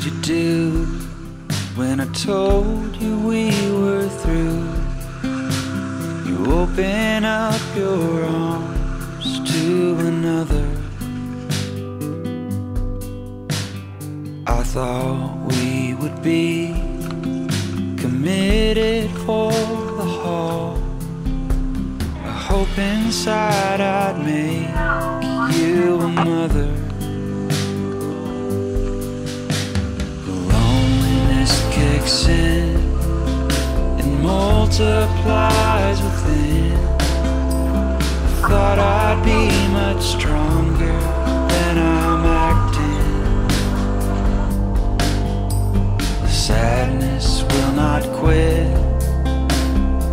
did you do when I told you we were through? You open up your arms to another. I thought we would be committed for the haul. I hope inside I'd make you a mother. And multiplies within. I thought I'd be much stronger than I'm acting. The sadness will not quit.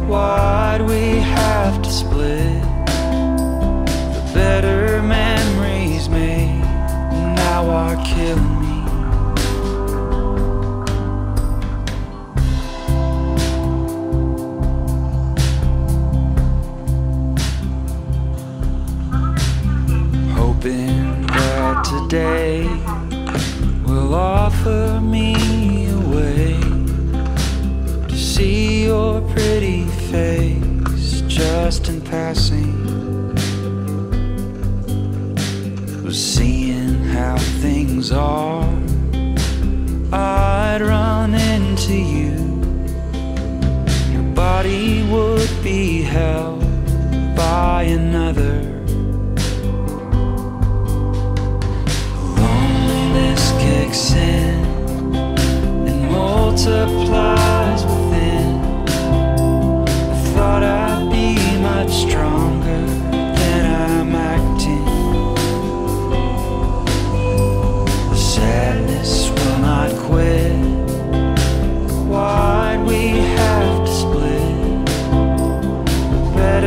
Why'd we have to split? The better memories made now are killing me. That today will offer me a way to see your pretty face just in passing. Was seeing how things are, I'd run into you. Your body would be held by another. And multiplies within. I thought I'd be much stronger than I'm acting. The sadness will not quit. Why'd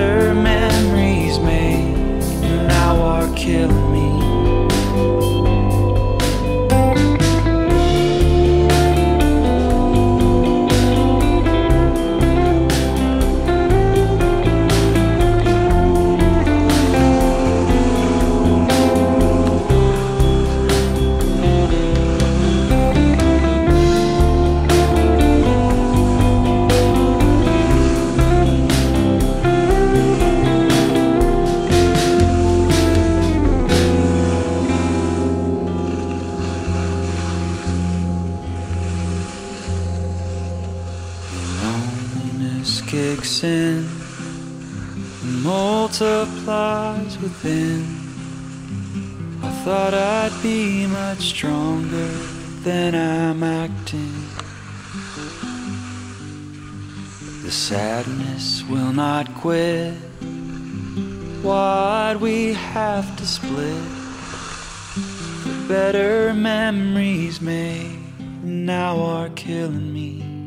we have to split? The better memories made now are killing me. Kicks in and multiplies within. I thought I'd be much stronger than I'm acting. The sadness will not quit. Why'd we have to split? The better memories made now are killing me.